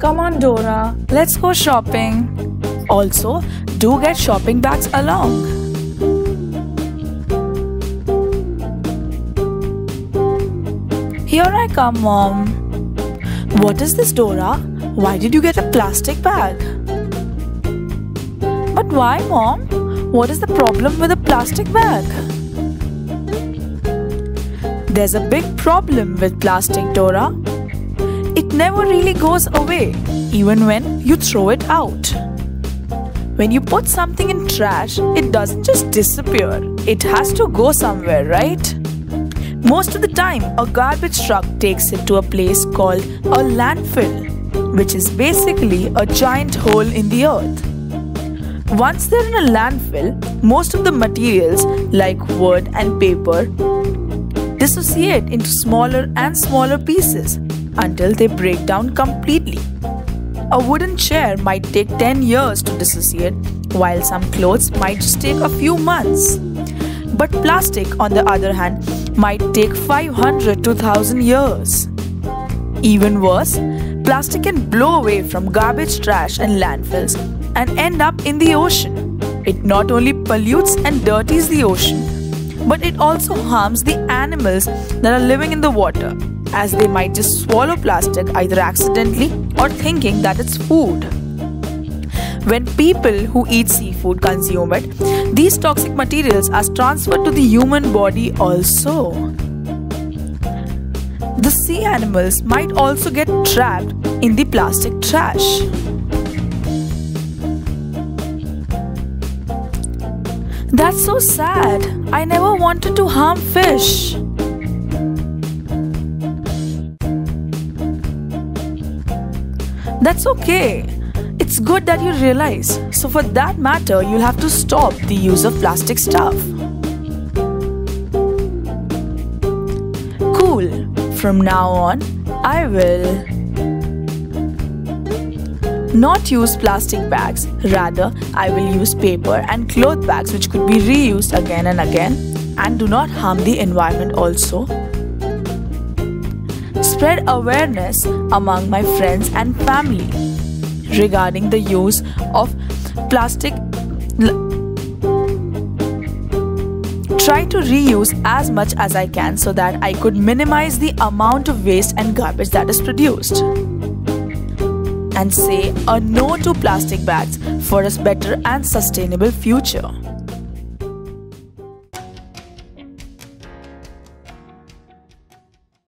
Come on, Dora, let's go shopping. Also, do get shopping bags along. Here I come, Mom. What is this, Dora? Why did you get a plastic bag? But why, Mom? What is the problem with a plastic bag? There's a big problem with plastic, Dora. It never really goes away, even when you throw it out. When you put something in trash, it doesn't just disappear. It has to go somewhere, right? Most of the time, a garbage truck takes it to a place called a landfill, which is basically a giant hole in the earth. Once they're in a landfill, most of the materials, like wood and paper, dissociate into smaller and smaller pieces until they break down completely. A wooden chair might take 10 years to dissociate, while some clothes might just take a few months. But plastic, on the other hand, might take 500 to 1,000 years. Even worse, plastic can blow away from garbage, trash and landfills and end up in the ocean. It not only pollutes and dirties the ocean, but it also harms the animals that are living in the water, as they might just swallow plastic either accidentally or thinking that it's food. When people who eat seafood consume it, these toxic materials are transferred to the human body also. The sea animals might also get trapped in the plastic trash. That's so sad. I never wanted to harm fish. That's okay. It's good that you realize. So for that matter, you'll have to stop the use of plastic stuff. Cool. From now on, I will not use plastic bags. Rather, I will use paper and cloth bags, which could be reused again and again and do not harm the environment also. Spread awareness among my friends and family regarding the use of plastic. Try to reuse as much as I can so that I could minimize the amount of waste and garbage that is produced. And say a no to plastic bags for a better and sustainable future.